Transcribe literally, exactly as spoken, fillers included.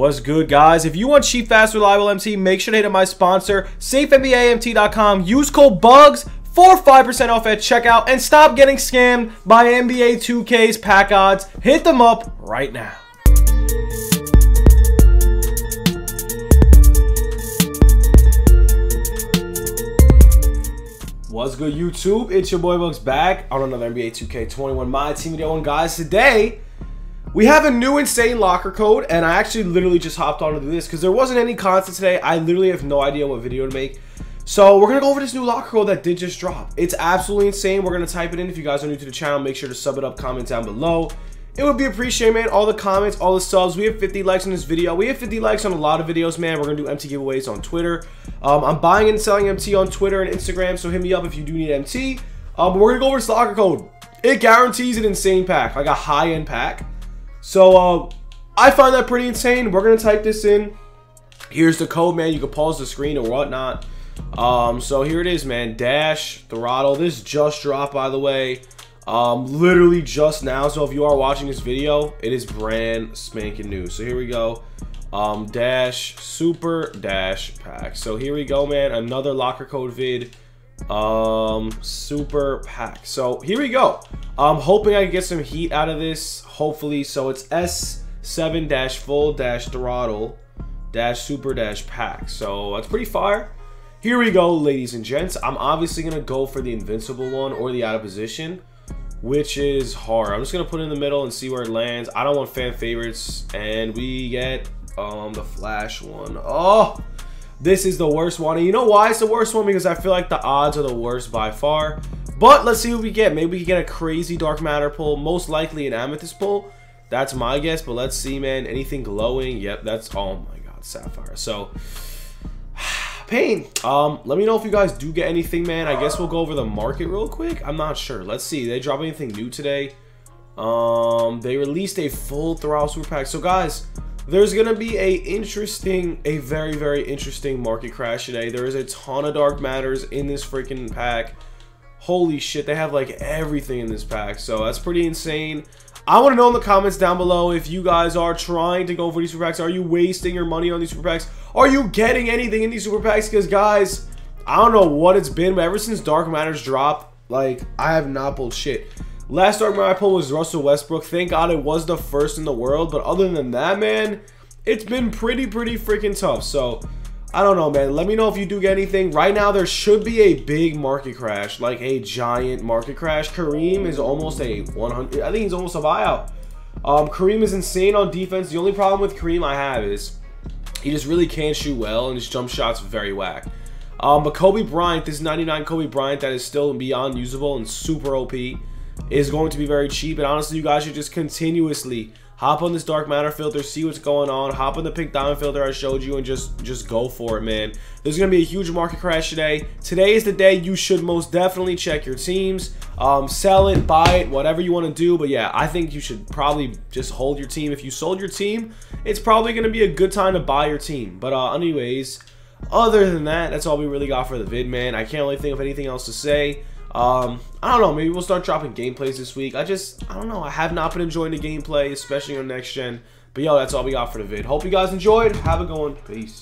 What's good, guys? If you want cheap, fast, reliable M T, make sure to hit up my sponsor, Safe N B A A M T dot com. Use code BUGS for five percent off at checkout and stop getting scammed by N B A two K's pack odds. Hit them up right now. What's good, YouTube? It's your boy Bugs back on another N B A two K twenty-one My Team Video. And guys, today we have a new insane locker code, and I actually literally just hopped on to do this because there wasn't any content today. I literally have no idea what video to make. So we're gonna go over this new locker code that did just drop. It's absolutely insane. We're gonna type it in. If you guys are new to the channel, make sure to sub it up, comment down below. It would be appreciated, man. All the comments, all the subs. We have fifty likes on this video. We have fifty likes on a lot of videos, man. We're gonna do M T giveaways on Twitter. Um, I'm buying and selling M T on Twitter and Instagram, so hit me up if you do need M T. Um, but we're gonna go over this locker code. It guarantees an insane pack, like a high-end pack. So uh, I find that pretty insane. We're gonna type this in. Here's the code, man. You can pause the screen or whatnot. Um, so here it is, man. Dash Throttle. This just dropped, by the way. Um, literally just now, so if you are watching this video, it is brand spanking new. So here we go, um, dash super dash pack. So here we go, man, another locker code vid, um, super pack. So here we go. I'm hoping I can get some heat out of this, hopefully. So it's S seven dash full dash throttle dash super dash pack. So that's pretty fire. Here we go, ladies and gents. I'm obviously gonna go for the invincible one or the out of position, which is hard. I'm just gonna put it in the middle and see where it lands. I don't want fan favorites, and we get um the flash one. Oh, this is the worst one, and you know why it's the worst one? Because I feel like the odds are the worst by far. But let's see what we get. Maybe we can get a crazy dark matter pull, most likely an amethyst pull. That's my guess, but let's see, man. Anything glowing? Yep, that's, oh my god, sapphire. So pain. Um let me know if you guys do get anything, man. I guess we'll go over the market real quick. I'm not sure. Let's see, they drop anything new today? Um they released a full throttle super pack. So guys, there's gonna be a interesting a very very interesting market crash today. There is a ton of dark matters in this freaking pack. Holy shit, they have like everything in this pack, so that's pretty insane. I want to know in the comments down below if you guys are trying to go for these super packs. Are you wasting your money on these super packs? Are you getting anything in these super packs? Because, guys, I don't know what it's been, but ever since Dark Matters dropped, like, I have not pulled shit. Last Dark Matter I pulled was Russell Westbrook. Thank God it was the first in the world. But other than that, man, it's been pretty, pretty freaking tough. So, I don't know, man. Let me know if you do get anything. Right now, there should be a big market crash, like a giant market crash. Kareem is almost a one hundred. I think he's almost a buyout. Um, Kareem is insane on defense. The only problem with Kareem I have is he just really can't shoot well, and his jump shot's very whack. Um, but Kobe Bryant, this ninety-nine Kobe Bryant that is still beyond usable and super O P, is going to be very cheap. And honestly, you guys should just continuously hop on this dark matter filter, see what's going on, hop on the pink diamond filter I showed you, and just just go for it, man. There's gonna be a huge market crash today. Today is the day you should most definitely check your teams, um sell it, buy it, whatever you want to do. But yeah, I think you should probably just hold your team. If you sold your team, it's probably gonna be a good time to buy your team. But uh anyways, other than that, that's all we really got for the vid, man. I can't really think of anything else to say. um I don't know, maybe we'll start dropping gameplays this week. I just I don't know, I have not been enjoying the gameplay, especially on next gen. But yo, that's all we got for the vid. Hope you guys enjoyed. Have a good one. Peace.